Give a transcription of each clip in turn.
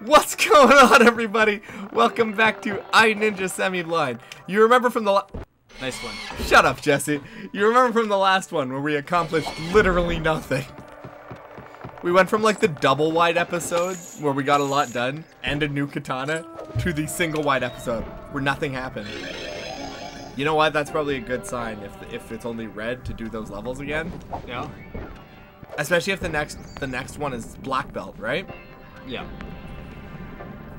What's going on, everybody? Welcome back to I Ninja Semi-Blind. You remember from the nice one. Shut up, Jesse. You remember from the last one where we accomplished literally nothing. We went from like the double wide episode where we got a lot done and a new katana to the single wide episode where nothing happened. You know what? That's probably a good sign if it's only red to do those levels again. Yeah. Especially if the next one is black belt, right? Yeah.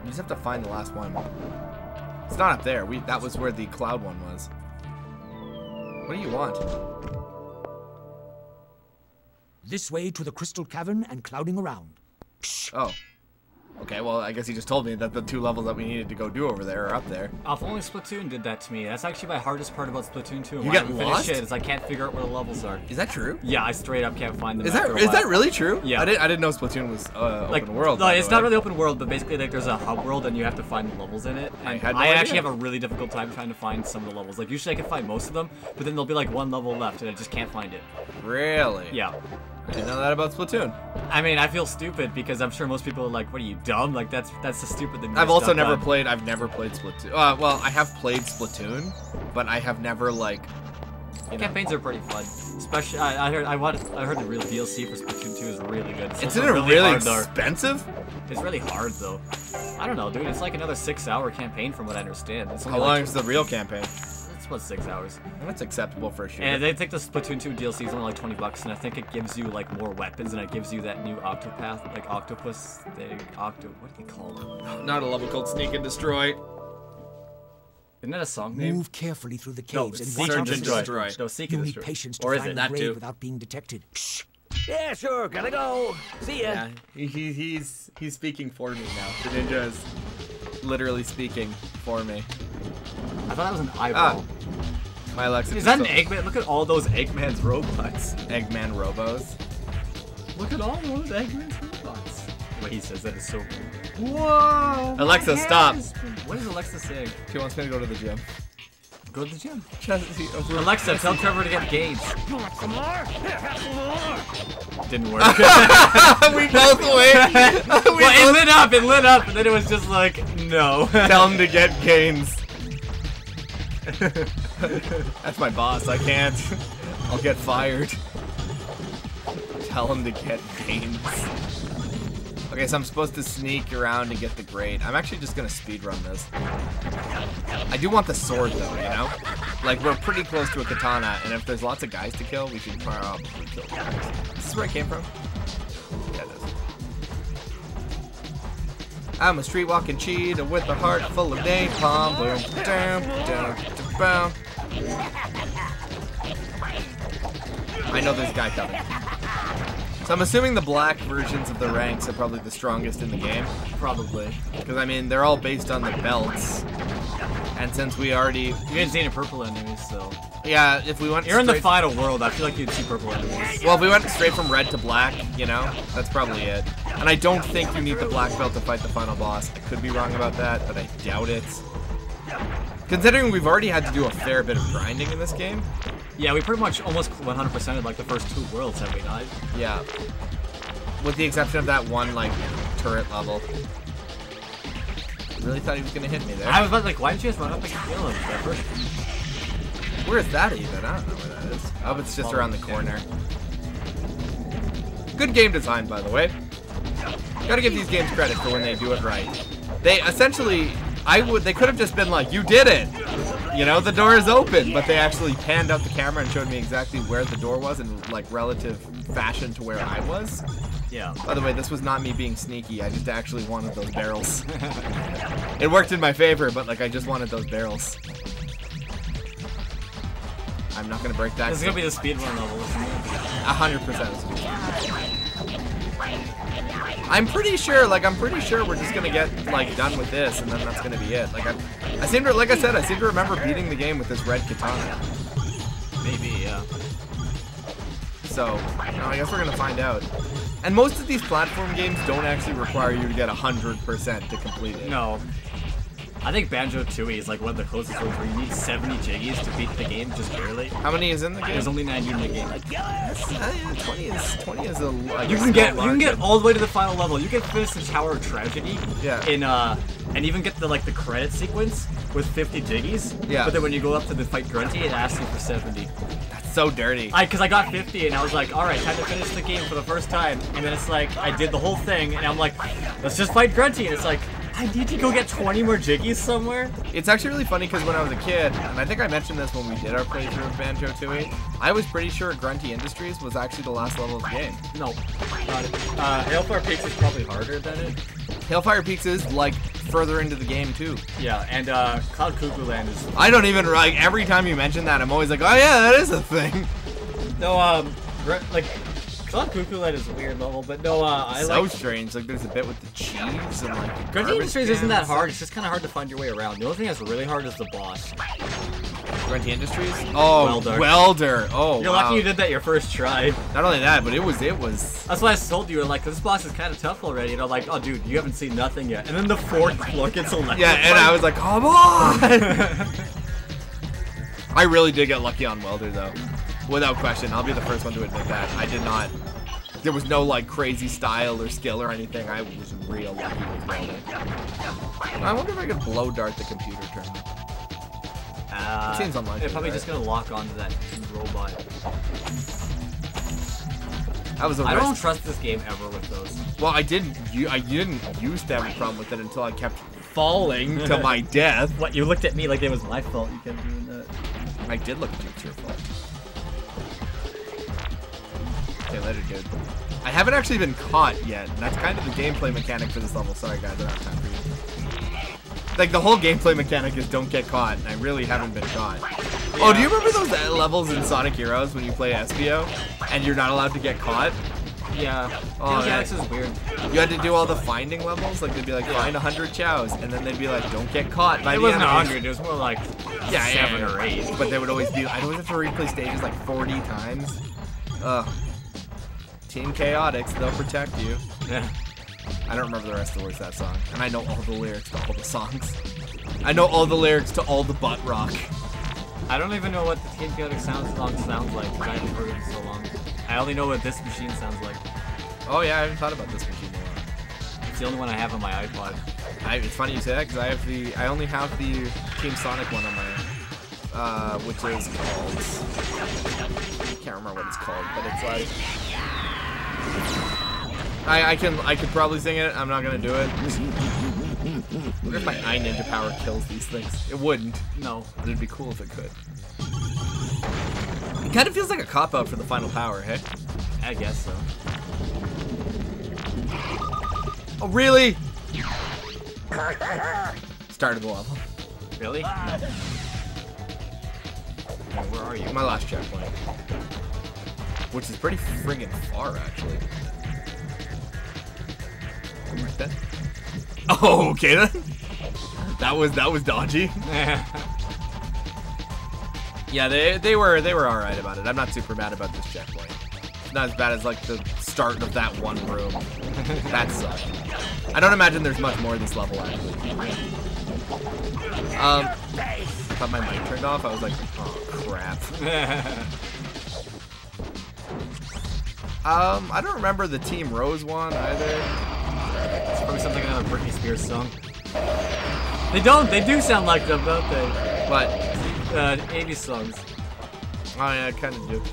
You just have to find the last one. It's not up there. That was where the cloud one was. What do you want? This way to the crystal cavern and clouding around. Oh. Okay, well, I guess he just told me that the two levels that we needed to go do over there are up there. If only Splatoon did that to me. That's actually my hardest part about Splatoon 2. You got lost? Is I can't figure out where the levels are. Is that true? Yeah, I straight up can't find them. Is that really true? Yeah. I didn't know Splatoon was open world. No, it's not really open world, but basically like there's a hub world and you have to find the levels in it. And I actually have a really difficult time trying to find some of the levels. Like usually I can find most of them, but then there'll be like one level left and I just can't find it. Really? Yeah. I didn't know that about Splatoon. I mean, I feel stupid because I'm sure most people are like, "What are you, dumb?" Like that's the stupid thing. I've never played Splatoon. Well, I have played Splatoon, but I have never like. Campaigns are pretty fun. Especially, I heard the real DLC for Splatoon 2 is really good. Isn't it really expensive? It's really hard though. I don't know, dude. It's like another 6-hour campaign from what I understand. How long is the real campaign? Plus 6 hours. That's acceptable for a shooter. And I think the Splatoon 2 DLC is only like $20, and I think it gives you like more weapons, and it gives you that new octopath, like octopus thing. What do they call it? Not a level called Sneak and Destroy. Isn't that a song name? Move carefully through the caves and watch out for enemies. No, Seek and Destroy. Patience to find the grave without being detected. Yeah, sure, gotta go. See ya. Yeah, he's speaking for me now. The ninja is literally speaking for me. I thought that was an eyeball. My Alexa. Is that an Eggman? Look at all those Eggman's robots. Eggman Robos. Look at all those Eggman's robots. What he says, that is so cool. Whoa! Alexa, stop. What is Alexa saying? She wants me to go to the gym. Go to the gym. Alexa, tell Trevor to get gains. Didn't work. We both wait. Well, it lit up, and then it was just like, no. Tell him to get gains. That's my boss, I can't. I'll get fired. Tell him to get games. Okay, so I'm supposed to sneak around and get the grade. I'm actually just gonna speedrun this. I do want the sword though, you know? Like, we're pretty close to a katana, and if there's lots of guys to kill, we should probably kill guys. This is where I came from? Yeah, it is. I'm a street-walking cheetah with a heart full of napalm. Boom, down, down. I know this guy coming. So I'm assuming the black versions of the ranks are probably the strongest in the game. Probably. Because, I mean, they're all based on the belts. And since we already... You didn't see any purple enemies, so... Yeah, if we went You're in the final world, I feel like you'd see purple enemies. Well, if we went straight from red to black, you know, that's probably it. And I don't think you need the black belt to fight the final boss. I could be wrong about that, but I doubt it. Considering we've already had to do a fair bit of grinding in this game. Yeah, we pretty much almost 100%ed like the first two worlds, have we not? Yeah. With the exception of that one, like, turret level. I really thought he was gonna hit me there. I was about like, why didn't you just run up and kill him, Trevor? Where is that even? I don't know where that is. Oh, it's just around the corner. Good game design, by the way. Gotta give these games credit for when they do it right. They essentially... They could have just been like, you did it! You know, the door is open! But they actually panned out the camera and showed me exactly where the door was in, like, relative fashion to where I was. Yeah. By the way, this was not me being sneaky. I just actually wanted those barrels. It worked in my favor, but, like, I just wanted those barrels. I'm not gonna break that. This is gonna be the speedrun level, isn't it? 100%. I'm pretty sure we're just gonna get, like, done with this, and then that's gonna be it. Like, I seem to remember beating the game with this red katana. Maybe, yeah. So, no, I guess we're gonna find out. And most of these platform games don't actually require you to get 100% to complete it. No. I think Banjo-Tooie is like one of the closest ones where you need 70 jiggies to beat the game, just barely. How many is in the game? There's only 90 in the game. I mean, 20 is a lot. You can get all the way to the final level. You can finish the Tower of Tragedy. Yeah. And even get the the credit sequence with 50 jiggies. Yeah. But then when you go up to the fight Grunty, it asks you for 70. That's so dirty. Cause I got 50 and I was like, all right, time to finish the game for the first time. And then it's like I did the whole thing and I'm like, let's just fight Grunty. And it's like, I need to go get 20 more jiggies somewhere. It's actually really funny because when I was a kid, and I think I mentioned this when we did our playthrough of Banjo-Tooie, I was pretty sure Grunty Industries was actually the last level of the game. No. Got it. Hailfire Peaks is probably harder than it. Hailfire Peaks is like further into the game too. Yeah, and Cloud Cuckoo Land is... I don't even, every time you mention that, I'm always like, oh yeah, that is a thing. No, Cloud Cuckoo Land is a weird level, but no, so strange, there's a bit with the cheese and Grunty Industries isn't that hard, it's just kind of hard to find your way around. The only thing that's really hard is the boss. Grunty Industries? Oh, Welder. Oh, you're lucky you did that your first try. Not only that, but it was... That's why I told you, this boss is kind of tough already, and I'm like, oh dude, you haven't seen nothing yet. And then the fork plug gets electrified. Yeah, and I was like, come on! I really did get lucky on Welder, though. Without question, I'll be the first one to admit that. I did not. There was no crazy style or skill or anything. I was real lucky with Welder. I wonder if I could blow dart the computer terminal. It seems unlikely. They're probably just gonna lock onto that robot. That was a risk. I don't trust this game ever with those. Well, I didn't used to have a problem with it until I kept falling to my death. What? You looked at me like it was my fault. You kept doing that. I did look at you. It's your fault. Okay, later, dude. I haven't actually been caught yet, and that's kind of the gameplay mechanic for this level. Sorry, guys, I don't have time for you. The whole gameplay mechanic is don't get caught, and I really haven't been caught. Yeah. Oh, do you remember those levels in Sonic Heroes when you play Espio, and you're not allowed to get caught? Yeah. Oh, Jax is weird. You had to do all the finding levels, they'd be like, find 100 chows, and then they'd be like, don't get caught by the enemy. It wasn't 100, it was more like 7 or 8. But they would always be, I'd always have to replay stages 40 times. Ugh. Team Chaotix, they'll protect you. Yeah. I don't remember the rest of the words of that song. And I know all the lyrics to all the songs. I know all the lyrics to all the butt rock. I don't even know what the Team Chaotix sounds like. I haven't heard it in so long. I only know what this machine sounds like. Oh yeah, I haven't thought about this machine in a while. It's the only one I have on my iPod. It's funny you say that because I only have the Team Sonic one on my, which is called. I can't remember what it's called, but it's I could probably sing it. I'm not gonna do it. What if my I Ninja power kills these things? It wouldn't. No. But it'd be cool if it could. It kind of feels like a cop out for the final power, hey? I guess so. Oh really? Start of the level. Really? No. Where are you? My last checkpoint. Which is pretty friggin' far, actually. Right then. Oh, okay then. That was dodgy. Yeah, they were all right about it. I'm not super mad about this checkpoint. It's not as bad as the start of that one room. That sucked. I don't imagine there's much more of this level actually. I thought my mic turned off. I was like, oh crap. I don't remember the Team Rose one either. It's probably something out of a Britney Spears song. They do sound like them, don't they? What? 80s songs. Oh yeah, I kind of do.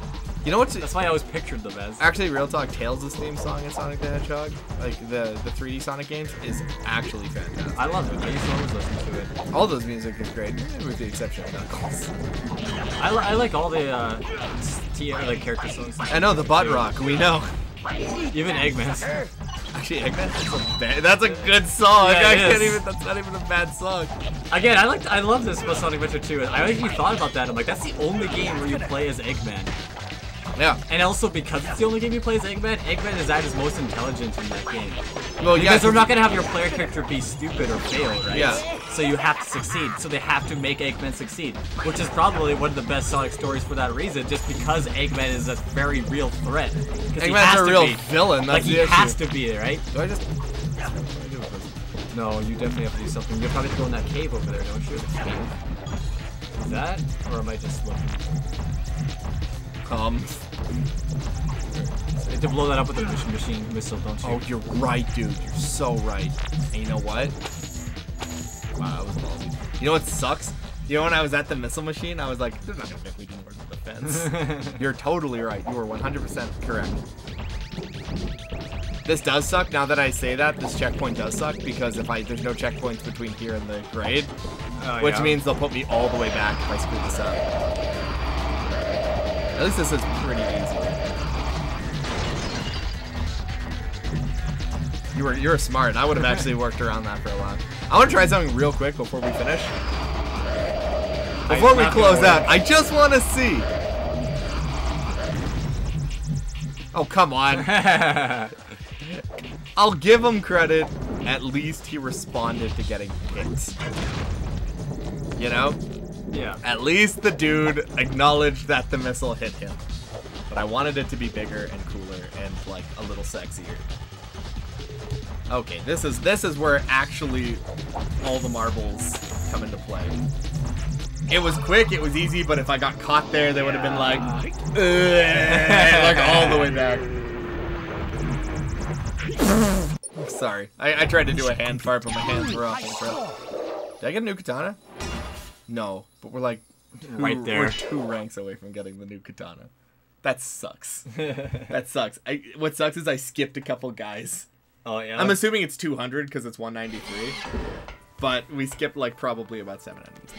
You know what's... That's why I always pictured them as. Actually, real talk, Tails' theme song in Sonic the Hedgehog, the 3D Sonic games, is actually fantastic. I love it. I used to always listen to it. All those music is great, with the exception of Knuckles. I like all the... character songs. I know, the butt rock, we know. Even Eggman's. Actually, Eggman's that's a good song. Yeah, that's not even a bad song. Again, I love this about Sonic Adventure 2. I actually thought about that. I'm like, that's the only game where you play as Eggman. Yeah. And also, because it's the only game you play as Eggman, Eggman is at his most intelligent in that game. Well, yeah. Because they're not going to have your player character be stupid or fail, right? Yeah. So you have to succeed. So they have to make Eggman succeed, which is probably one of the best Sonic stories for that reason, just because Eggman is a very real threat. Eggman's a real villain. That's the issue. He has to be, right? Do I just... No, you definitely have to do something. You're probably going in that cave over there, don't you? Is that, or am I just looking? I have to blow that up with a pushing machine missile, don't you? Oh, you're right, dude. You're so right. And you know what? Wow, that was ballsy. You know what sucks? You know when I was at the missile machine, I was like, they're not gonna make me do more than defense. You're totally right. You were 100% correct. This does suck. Now that I say that, this checkpoint does suck because if there's no checkpoints between here and the grade, which means they'll put me all the way back if I screw this up. At least this is pretty easy. You were smart. I would have actually worked around that for a while. I want to try something real quick before we finish. Before we close out, I just want to see. Oh, come on. I'll give him credit. At least he responded to getting hits. You know? Yeah. At least the dude acknowledged that the missile hit him. But I wanted it to be bigger and cooler and, like, a little sexier. Okay, this is where actually all the marbles come into play. It was quick, it was easy, but if I got caught there, they would have been like, like all the way back. Sorry, I tried to do a hand fart, but my hands were off. Did I get a new katana? No, but we're like we're 2 ranks away from getting the new katana. That sucks. That sucks. What sucks is I skipped a couple guys. Oh yeah. I'm assuming it's 200 because it's 193, but we skipped like probably about 7 enemies.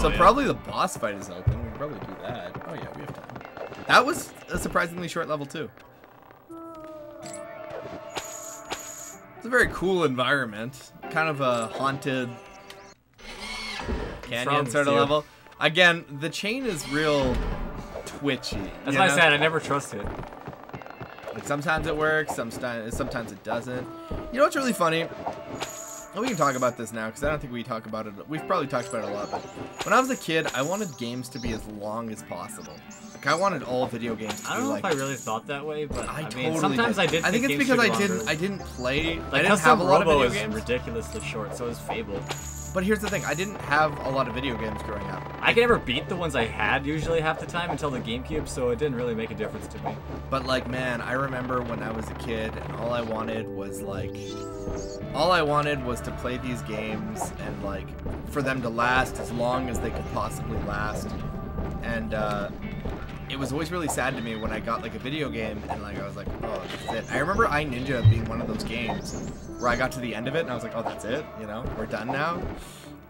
So probably the boss fight is open. We can probably do that. Oh yeah, we have time. That was a surprisingly short level too. It's a very cool environment. Kind of a haunted canyon sort of level. Again, the chain is real twitchy. That's why I said I never trust it. Like sometimes it works, sometimes it doesn't. You know what's really funny? We can talk about this now because I don't think we talk about it. We've probably talked about it a lot, but when I was a kid, I wanted games to be as long as possible. Like I wanted all video games. To I don't know if I really thought that way, but I mean, sometimes did. I did. I think it's because I didn't play. Like, I didn't have a lot of video games. Ridiculously short. So is Fable. But here's the thing, I didn't have a lot of video games growing up. I could never beat the ones I had usually half the time until the GameCube, so it didn't really make a difference to me. But like, man, I remember when I was a kid and all I wanted was like, to play these games and like, for them to last as long as they could possibly last. And it was always really sad to me when I got like a video game and like, I was like, oh, that's it. I remember I Ninja being one of those games where I got to the end of it and I was like, oh, that's it, you know, we're done now.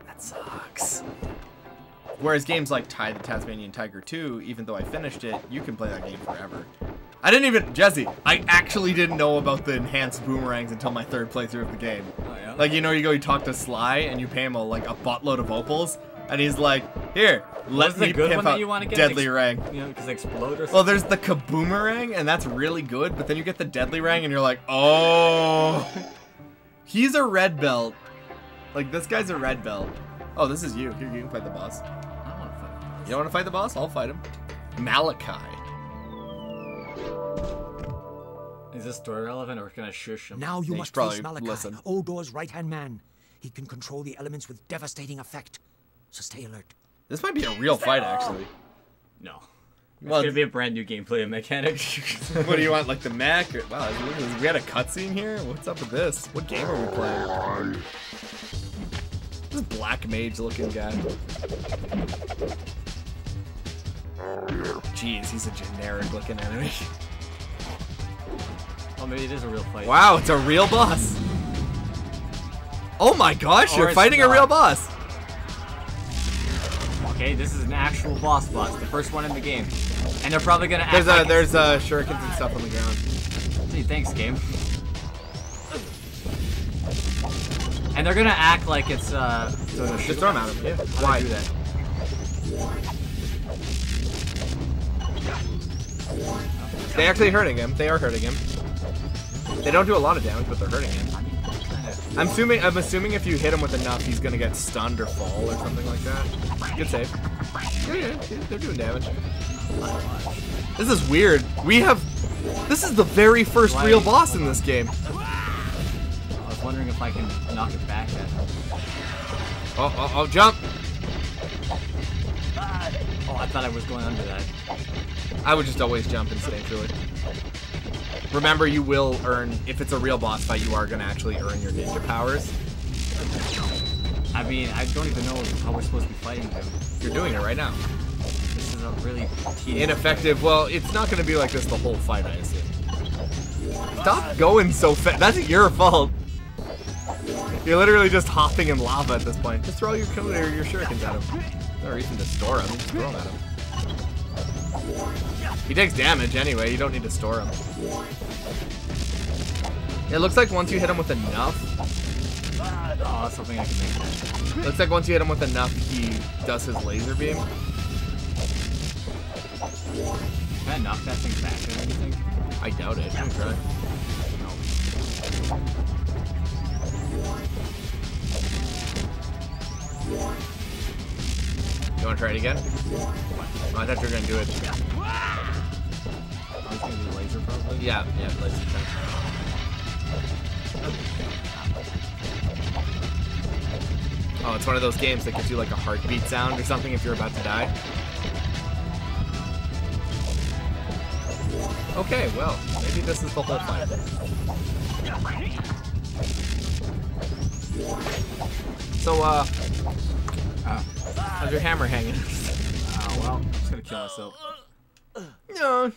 That sucks. Whereas games like Ty the Tasmanian Tiger 2, even though I finished it, you can play that game forever. I didn't even, Jesse, I actually didn't know about the enhanced boomerangs until my 3rd playthrough of the game. Oh, yeah? Like, you know, you go, you talk to Sly and you pay him like a buttload of opals. And he's like, here, let me pimp out Deadly Rang. You know, because explode or something. Well, there's the Kaboomerang, and that's really good. But then you get the Deadly Rang, and you're like, oh, he's a red belt. Like this guy's a red belt. Oh, this is you. Here, you can fight the boss. I don't want to fight the boss. You don't want to fight the boss? I'll fight him. Malakai. Is this story relevant, or can I shush him? Now you must face Malakai, Odor's right-hand man. He can control the elements with devastating effect. So stay alert. This might be a real fight, actually. No. Well, it's going to be a brand new gameplay mechanic. What do you want, like the mech? Or, wow, we had a cutscene here? What's up with this? What game are we playing? This black mage looking guy. Jeez, he's a generic looking enemy. Oh, maybe it is a real fight. Wow, it's a real boss. Oh my gosh, you're fighting a real boss. Okay, this is an actual boss, the first one in the game, and they're probably gonna. There's shurikens and stuff on the ground. Gee, thanks, game. And they're gonna act like it's just throw them out of it. Yeah. Why do that? They actually hurting him. They are hurting him. They don't do a lot of damage, but they're hurting him. I'm assuming if you hit him with enough, he's gonna get stunned or fall or something like that. Good save. Yeah, they're doing damage. This is weird. This is the very first real boss in this game. wondering if I can knock it back at him. Oh, oh, oh, jump! Ah. Oh, I thought I was going under that. I would just always jump instinctually. Remember, you will earn, if it's a real boss fight, you are going to actually earn your ninja powers. I mean, I don't even know how we're supposed to be fighting him. You're doing it right now. This is a really tedious ineffective fight. Well, it's not going to be like this the whole fight, I assume. Stop going so fast. That's your fault. You're literally just hopping in lava at this point. Just throw your code or your shurikens at him. Or even just store him. Just throw him at him. He takes damage anyway. You don't need to store him. It looks like once you hit him with enough... Oh, that's something I can make. Looks like once you hit him with enough, he does his laser beam. Can I knock that thing back or anything? I doubt it. I'm trying. No. You want to try it again? Oh, I thought you were going to do it. I was going to do laser probably? Yeah, yeah, laser attack. Oh, it's one of those games that gives you like a heartbeat sound or something if you're about to die. Okay, well, maybe this is the whole fight. So, how's your hammer hanging? Oh, well, I'm just gonna kill myself. No.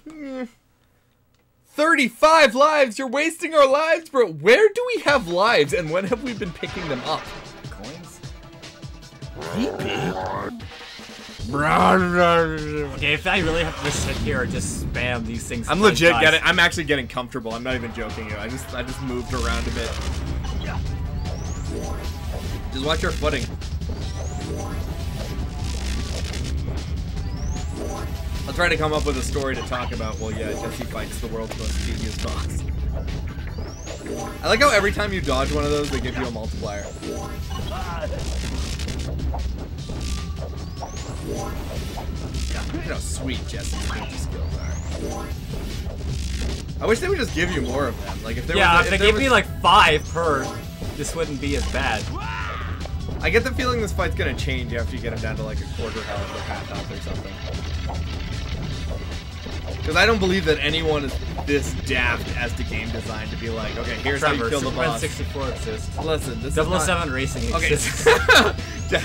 35 lives! You're wasting our lives, bro! Where do we have lives and when have we been picking them up? Okay, if I really have to sit here and just spam these things, I'm legit getting. I'm actually getting comfortable. I'm not even joking you. I just moved around a bit. Yeah. Just watch your footing. I'll try to come up with a story to talk about. Well, yeah, Jesse fights the world's most tedious boss. I like how every time you dodge one of those, they give you a multiplier. Look at how sweet Jesse's ninja skills are. I wish they would just give you more of them. Like if they if they gave me like 5 per, this wouldn't be as bad. I get the feeling this fight's gonna change after you get him down to like a quarter health or half health or something. Because I don't believe that anyone is this daft as to game design to be like, okay, here's how you kill the boss. Superman 64 exists. Listen, this 007 Racing exists. Okay.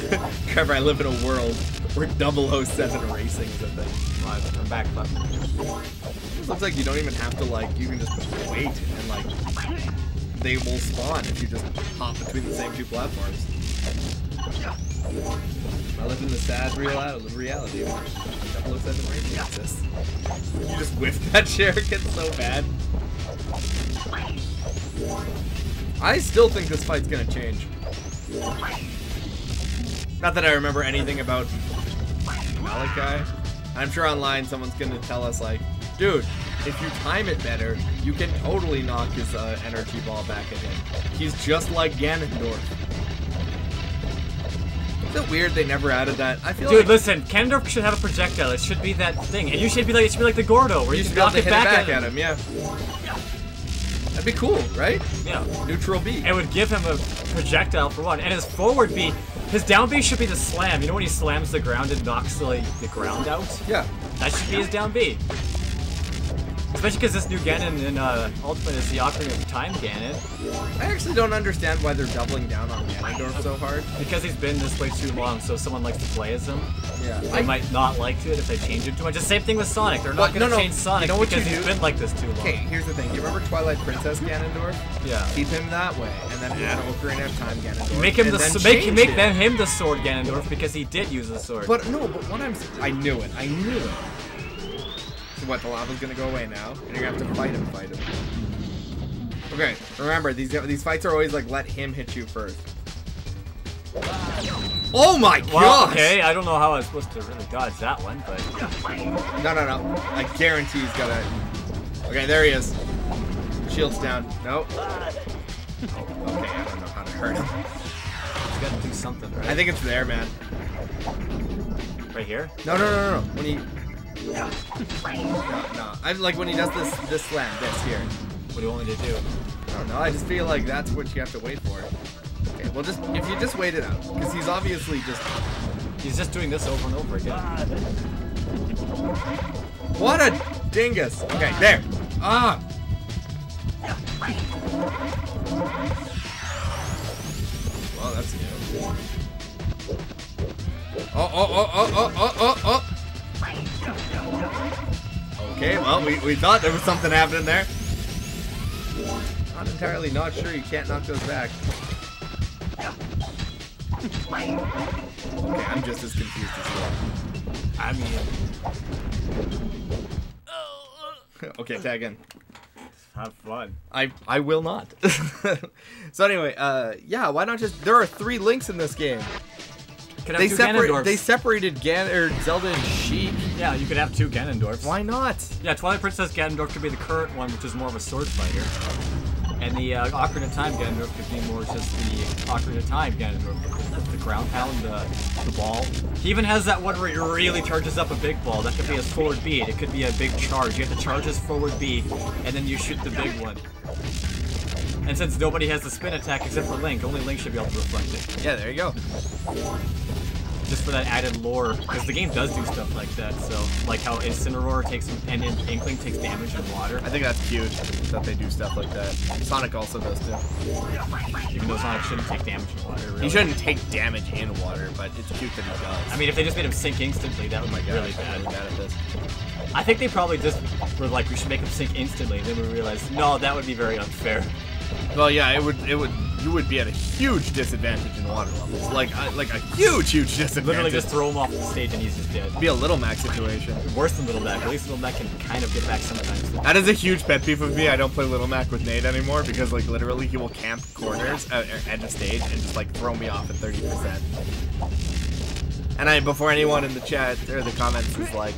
Trevor, I live in a world where 007 Racing is a thing. Live on the back button. It looks like you don't even have to, like, you can just wait and, like, they will spawn if you just hop between the same two platforms. I live in the sad reality where 007 Racing exists. You just whiff that shuriken so bad. I still think this fight's gonna change. Not that I remember anything about Malakai. I'm sure online someone's gonna tell us like, dude, if you time it better, you can totally knock his energy ball back at him. He's just like Ganondorf. Is it weird they never added that? I feel like... Dude, listen, Ganondorf should have a projectile. It should be that thing. And you should be like, it should be like the Gordo, where you should knock it back at him. Yeah. That'd be cool, right? Yeah. Neutral B. It would give him a projectile for one. And his forward B... His down B should be the slam. You know when he slams the ground and knocks like, the ground out? Yeah. That should be his down B. Especially because this new Ganon in Ultimate is the Ocarina of Time Ganon. I actually don't understand why they're doubling down on Ganondorf so hard. Because he's been this way too long, so if someone likes to play as him, they might not like it if they change it too much. The same thing with Sonic. They're not going to change Sonic because he's been like this too long. Okay, here's the thing. You remember Twilight Princess Ganondorf? Yeah. Keep him that way, and then add Ocarina of Time Ganondorf. Make him make him the sword Ganondorf because he did use the sword. But no, but what I'm... I knew it. I knew it. What, the lava's gonna go away now, and you're gonna have to fight him. Okay, remember, these fights are always like, let him hit you first. Oh my gosh! Well, okay, I don't know how I was supposed to really dodge that one, but... No, no, no. I guarantee he's gonna... Okay, there he is. Shield's down. Nope. Okay, I don't know how to hurt him. You gotta do something, right? I think it's there, man. Right here? No, no, no, no, no. When he... No, no. I'm like when he does this slam, this here. What do you want me to do? I don't know. I just feel like that's what you have to wait for. Well, just if you just wait it out, because he's obviously just doing this over and over again. What a dingus! Okay, there. Ah. Well, that's new. Oh. Okay, well, we thought there was something happening there. Not entirely not sure you can't knock those back. Okay, I'm just as confused as well. I mean... Okay, tag in. Have fun. I will not. So anyway, yeah, why not just... There are 3 Links in this game. Could have they separated Zelda and Sheik. Yeah, you could have 2 Ganondorfs. Why not? Yeah, Twilight Princess Ganondorf could be the current one, which is more of a sword fighter. And the Ocarina of Time Ganondorf could be more just the Ocarina of Time Ganondorf. The ground pound, the ball. He even has that one where he really charges up a big ball. That could be a forward B. It could be a big charge. You have to charge his forward B, and then you shoot the big one. And since nobody has the spin attack except for Link, only Link should be able to reflect it. Yeah, there you go. Just for that added lore, because the game does do stuff like that, so, like how Incineroar takes, and Inkling takes damage in water. I think that's huge, that they do stuff like that. Sonic also does too. Even though Sonic shouldn't take damage in water, really. He shouldn't take damage in water, but it's cute that he does. I mean, if they just made him sink instantly, that would be really bad. I'm really bad at this. I think they probably just were like, we should make him sink instantly, and then we realized, no, that would be very unfair. Well, yeah, it would. You would be at a huge disadvantage in water levels, like a huge disadvantage. Literally just throw him off the stage and he's just dead. Be a Little Mac situation. Worse than Little Mac. At least Little Mac can kind of get back sometimes. That is a huge pet peeve of me. I don't play Little Mac with Nate anymore because, like, literally he will camp corners at the stage and just like throw me off at 30%. And before anyone in the chat or the comments is like,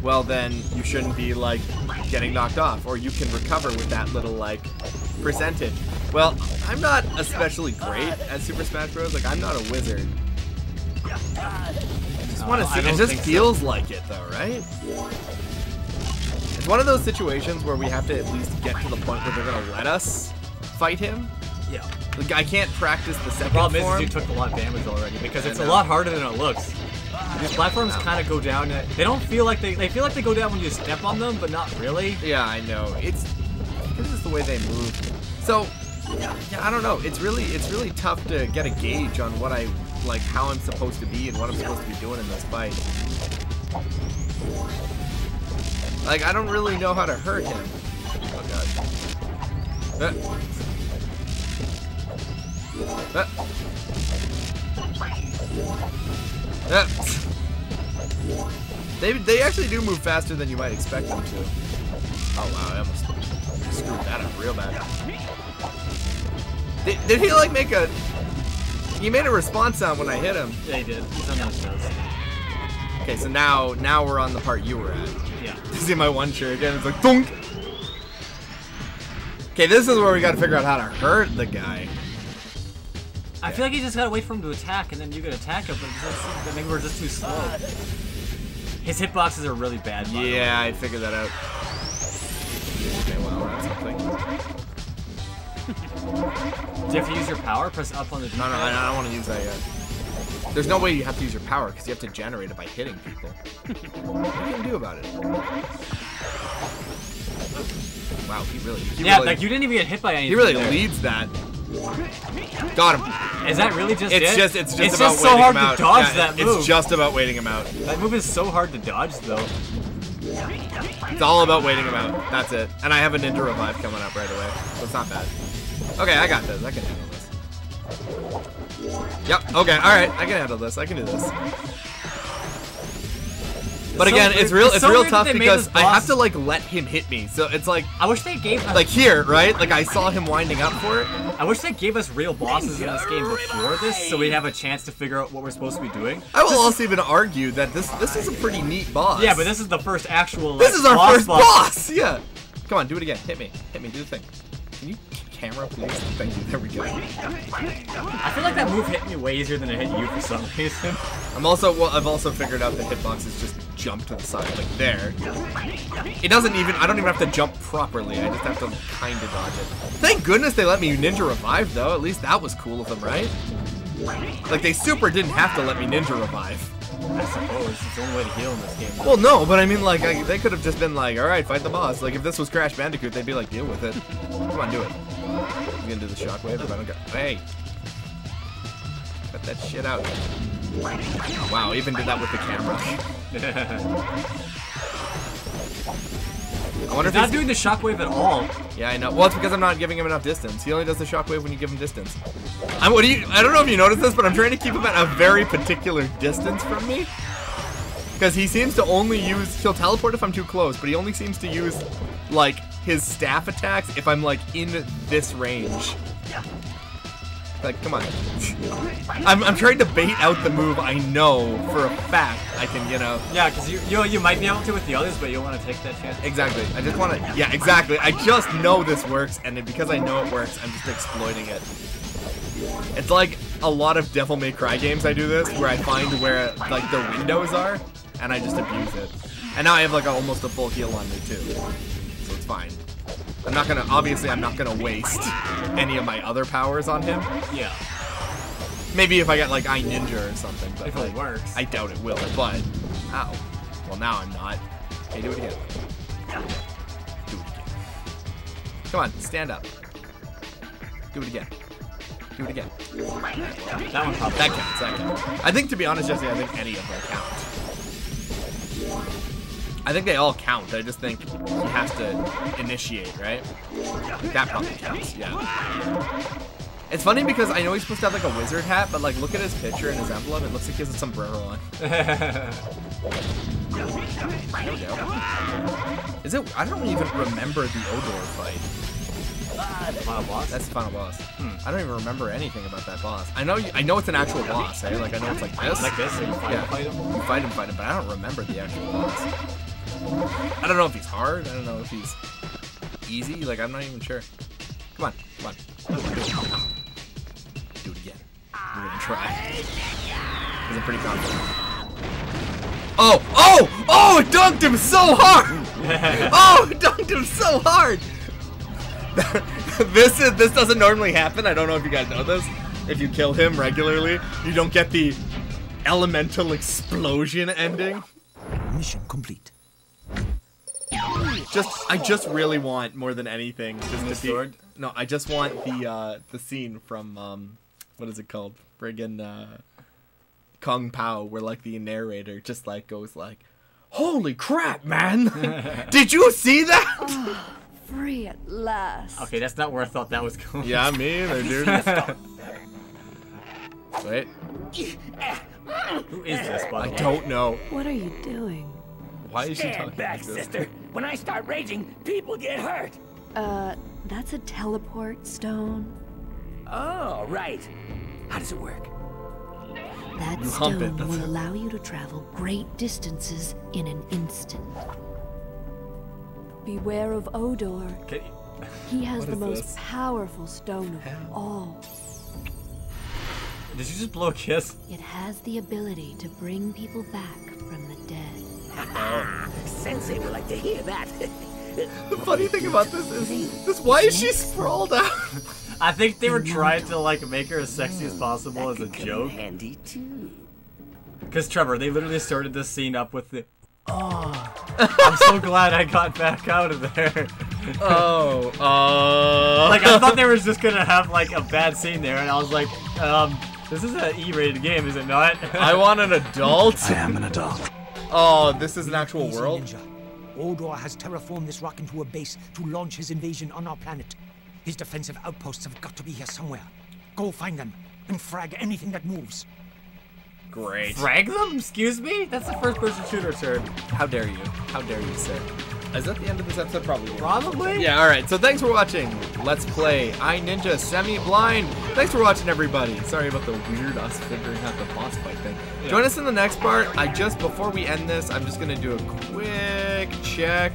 well then you shouldn't be like getting knocked off, or you can recover with that little like percentage. Well, I'm not especially great at Super Smash Bros. Like, I'm not a wizard. I just want to see. It just feels like it, though, right? It's one of those situations where we have to at least get to the point where they're gonna let us fight him. Yeah. Like, I can't practice the second form. The problem is you took a lot of damage already because it's a lot harder than it looks. These platforms kind of go down. They don't feel like they feel like they go down when you step on them, but not really. Yeah, I know. This is the way they move. So. Yeah, I don't know. It's really tough to get a gauge on what I like, how I'm supposed to be and what I'm supposed to be doing in this fight. Like, I don't really know how to hurt him. Oh god. They actually do move faster than you might expect them to. Oh wow, I almost screwed that up real bad. Did he like make a... He made a response sound when I hit him. Yeah, he did. He's on those shows. Okay, so now we're on the part you were at. Yeah. See my one shirt again, it's like thunk. Okay, this is where we gotta figure out how to hurt the guy. I feel like you just gotta wait for him to attack and then you can attack him, but I think we're just too slow. His hitboxes are really bad. Yeah, I figured that out. Okay, well, that's something. Do you have to use your power? Press up on the... No, I don't want to use that yet. There's no way you have to use your power, because you have to generate it by hitting people. What are you going to do about it? Wow, he really... like, you didn't even get hit by anything. He really leads that. Got him. Is that really just it? It's about just so hard to dodge that move. It's just about waiting him out. That move is so hard to dodge, though. It's all about waiting him out. That's it. And I have a Ninja Revive coming up right away, so it's not bad. Okay, I got this. I can handle this. Yep, okay, alright. I can handle this. I can do this. But again, it's real tough because I have to, like, let him hit me. So it's like... I wish they gave us... Like here, right? Like, I saw him winding up for it. I wish they gave us real bosses in this game before this, so we'd have a chance to figure out what we're supposed to be doing. I will also even argue that this is a pretty neat boss. Yeah, but this is the first actual, like, this is our first boss! Yeah! Come on, do it again. Hit me. Hit me. Do the thing. Can you... camera, please. Thank you. There we go. I feel like that move hit me way easier than it hit you for some reason. I've also figured out the hitbox is just jump to the side, like there. It doesn't even, I don't even have to jump properly. I just have to kind of dodge it. Thank goodness they let me ninja revive, though. At least that was cool of them, right? Like, they super didn't have to let me ninja revive. I suppose it's the only way to heal in this game. Well, no, but I mean, like, they could have just been like, all right, fight the boss. Like, if this was Crash Bandicoot, they'd be like, deal with it. Come on, do it. I'm gonna do the shockwave, but I don't care. Hey! Cut that shit out. Wow, even did that with the camera. I wonder if he's not doing the shockwave at all. Yeah, I know. Well, it's because I'm not giving him enough distance. He only does the shockwave when you give him distance. I don't know if you noticed this, but I'm trying to keep him at a very particular distance from me. Because he seems to only use... He'll teleport if I'm too close, but he only seems to use, like, his staff attacks if I'm, like, in this range. Like, come on. I'm trying to bait out the move I know for a fact I can, you know. Yeah, because you might be able to with the others, but you'll want to take that chance. Exactly. I just want to... Yeah, exactly. I just know this works, and because I know it works, I'm just exploiting it. It's like a lot of Devil May Cry games I do this, where I find where, like, the windows are, and I just abuse it. And now I have, like, almost a full heal on me, too. So it's fine. I'm not gonna, obviously I'm not gonna waste any of my other powers on him. Yeah. Maybe if I got like I Ninja or something, but if like, it works. I doubt it will, but, ow. Well now I'm not. Okay, do it again. Do it again. Do it again. Come on, stand up. Do it again. Do it again. That one probably. That counts, that counts. I think, to be honest, Jesse, I think any of them count. I think they all count. I just think he has to initiate, right? That probably counts, yeah. It's funny because I know he's supposed to have like a wizard hat, but like look at his picture and his emblem. It looks like he has a sombrero on. Is it? I don't even remember the Odor fight. The final boss? That's the final boss. I don't even remember anything about that boss. I know it's an actual boss, eh? Like I know it's like this. Like this, and you fight him? You fight him, but I don't remember the actual boss. I don't know if he's hard. I don't know if he's easy. Like, I'm not even sure. Come on. Come on. Do it again. We're gonna try. Because I'm pretty confident. Oh! Oh! Oh! It dunked him so hard! Oh! It dunked him so hard! This doesn't normally happen. I don't know if you guys know this. If you kill him regularly, you don't get the elemental explosion ending. Mission complete. I just really want more than anything just to be, no, I just want the scene from what is it called? Friggin' Kung Pao, where like the narrator just like goes like, "Holy crap, man! Did you see that?" Oh, free at last. Okay, that's not where I thought that was going. Yeah, me either, dude. Wait. Who is this, by the way? I don't know. What are you doing? Why is she talking back, like this? Sister. When I start raging, people get hurt. That's a teleport stone. Oh, right. How does it work? That stone will allow you to travel great distances in an instant. Beware of Odor. He has the most powerful stone of them all. Did you just blow a kiss? It has the ability to bring people back from the dead. Sensei would like to hear that. The funny thing about this is, why is she sprawled out? I think they were trying to like make her as sexy as possible as a joke. Handy too. Because Trevor, they literally started this scene up with the, oh, I'm so glad I got back out of there. Oh, like I thought they were just gonna have like a bad scene there, and I was like, this is an E-rated game, is it not? I want an adult. I am an adult. Oh, this is an actual world? Ninja. Odor has terraformed this rock into a base to launch his invasion on our planet. His defensive outposts have got to be here somewhere. Go find them and frag anything that moves. Great. Frag them? Excuse me? That's the first-person shooter, sir. How dare you? How dare you, sir? Is that the end of this episode? Probably. Probably? Yeah, alright. So thanks for watching. Let's play I Ninja Semi-Blind. Thanks for watching, everybody. Sorry about the weird us figuring out the boss fight thing. Yeah. Join us in the next part. Before we end this, I'm just going to do a quick check.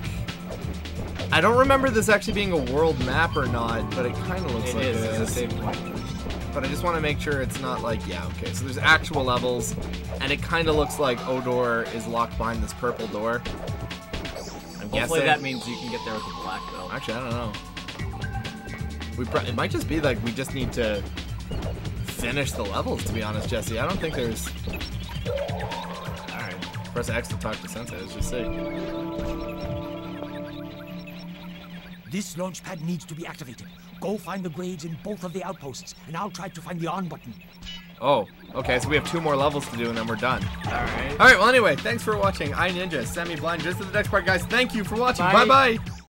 I don't remember this actually being a world map or not, but it kind of looks like it is. It's the same but I just want to make sure it's not like, yeah, okay, so there's actual levels, and it kind of looks like Odor is locked behind this purple door. I'm guessing that means you can get there with the black, though. Actually, I don't know. It might just be like we just need to finish the levels, to be honest, Jesse. I don't think there's... Alright, press X to talk to Sensei, it's just sick. This launch pad needs to be activated. Go find the graves in both of the outposts, and I'll try to find the on button. Oh, okay, so we have two more levels to do, and then we're done. Alright. Alright, well, anyway, thanks for watching. I Ninja, Semi Blind, just to the next part, guys. Thank you for watching. Bye-bye.